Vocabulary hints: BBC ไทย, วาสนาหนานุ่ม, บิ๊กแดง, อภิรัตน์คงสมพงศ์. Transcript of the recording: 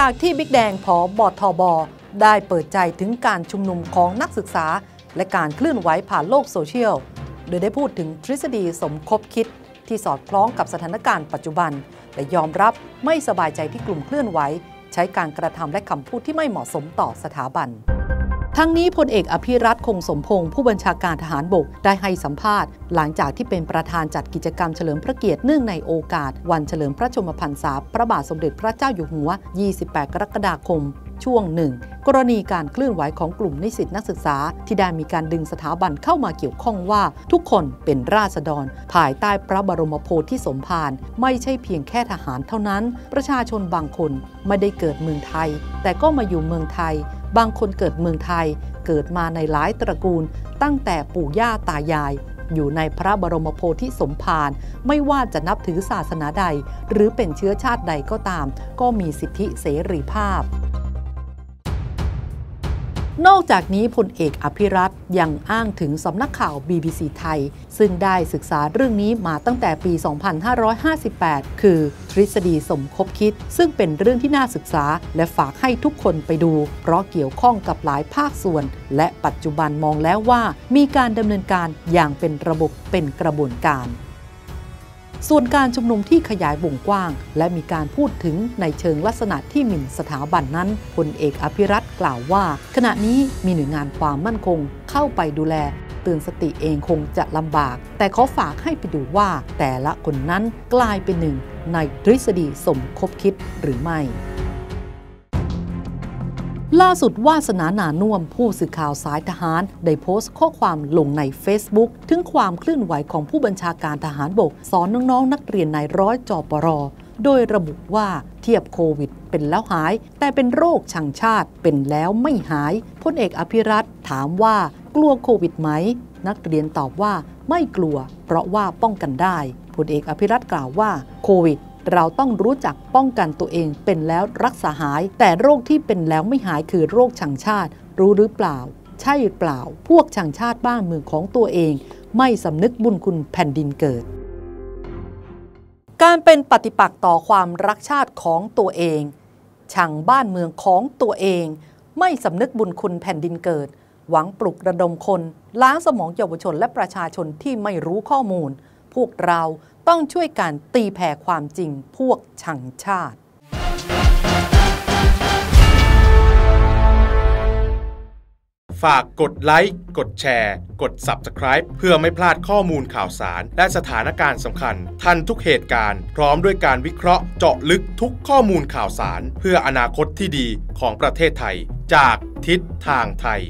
จากที่บิ๊กแดงผบทบ.ได้เปิดใจถึงการชุมนุมของนักศึกษาและการเคลื่อนไหวผ่านโลกโซเชียลโดยได้พูดถึงทฤษฎีสมคบคิดที่สอดคล้องกับสถานการณ์ปัจจุบันและยอมรับไม่สบายใจที่กลุ่มเคลื่อนไหวใช้การกระทำและคำพูดที่ไม่เหมาะสมต่อสถาบันทั้งนี้พลเอกอภิรัตน์คงสมพงศ์ผู้บัญชาการทหารบกได้ให้สัมภาษณ์หลังจากที่เป็นประธานจัดกิจกรรมเฉลิมพระเกียรติเนื่องในโอกาสวันเฉลิมพระชนมพรรษาพระบาทสมเด็จพระเจ้าอยู่หัว 28 กรกฎาคมช่วงหนึ่งกรณีการเคลื่อนไหวของกลุ่มนิสิตนักศึกษาที่ได้มีการดึงสถาบันเข้ามาเกี่ยวข้องว่าทุกคนเป็นราษฎรภายใต้พระบรมโพธิสมภารไม่ใช่เพียงแค่ทหารเท่านั้นประชาชนบางคนไม่ได้เกิดเมืองไทยแต่ก็มาอยู่เมืองไทยบางคนเกิดเมืองไทยเกิดมาในหลายตระกูลตั้งแต่ปู่ย่าตายายอยู่ในพระบรมโพธิสมภารไม่ว่าจะนับถือศาสนาใดหรือเป็นเชื้อชาติใดก็ตามก็มีสิทธิเสรีภาพนอกจากนี้พลเอกอภิรัตน์ยังอ้างถึงสำนักข่าว BBC ไทยซึ่งได้ศึกษาเรื่องนี้มาตั้งแต่ปี 2558 คือทฤษฎีสมคบคิดซึ่งเป็นเรื่องที่น่าศึกษาและฝากให้ทุกคนไปดูเพราะเกี่ยวข้องกับหลายภาคส่วนและปัจจุบันมองแล้วว่ามีการดำเนินการอย่างเป็นระบบเป็นกระบวนการส่วนการชุมนุมที่ขยายวงกว้างและมีการพูดถึงในเชิงลักษณะที่หมิ่นสถาบันนั้นพลเอกอภิรัตน์กล่าวว่าขณะนี้มีหน่วยงานความมั่นคงเข้าไปดูแลเตือนสติเองคงจะลำบากแต่ขอฝากให้ไปดูว่าแต่ละคนนั้นกลายเป็นหนึ่งในทฤษฎีสมคบคิดหรือไม่ล่าสุดวาสนาหนานุ่มผู้สื่อข่าวสายทหารได้โพสต์ข้อความลงใน Facebook ถึงความเคลื่อนไหวของผู้บัญชาการทหารบกสอนน้องๆนักเรียนนายร้อยจปร.โดยระบุว่าเทียบโควิดเป็นแล้วหายแต่เป็นโรคชังชาติเป็นแล้วไม่หายพลเอกอภิรัตน์ถามว่ากลัวโควิดไหมนักเรียนตอบว่าไม่กลัวเพราะว่าป้องกันได้พลเอกอภิรัตน์กล่าวว่าโควิดเราต้องรู้จักป้องกันตัวเองเป็นแล้วรักษาหายแต่โรคที่เป็นแล้วไม่หายคือโรคชังชาติรู้หรือเปล่าใช่เปล่าพวกชังชาติบ้านเมืองของตัวเองไม่สำนึกบุญคุณแผ่นดินเกิดการเป็นปฏิปักษ์ต่อความรักชาติของตัวเองชังบ้านเมืองของตัวเองไม่สำนึกบุญคุณแผ่นดินเกิดหวังปลุกระดมคนล้างสมองเยาวชนและประชาชนที่ไม่รู้ข้อมูลพวกเราต้องช่วยกันตีแผ่ความจริงพวกชังชาติฝากกดไลค์กดแชร์กด Subscribe เพื่อไม่พลาดข้อมูลข่าวสารและสถานการณ์สำคัญทันทุกเหตุการณ์พร้อมด้วยการวิเคราะห์เจาะลึกทุกข้อมูลข่าวสารเพื่ออนาคตที่ดีของประเทศไทยจากทิศทางไทย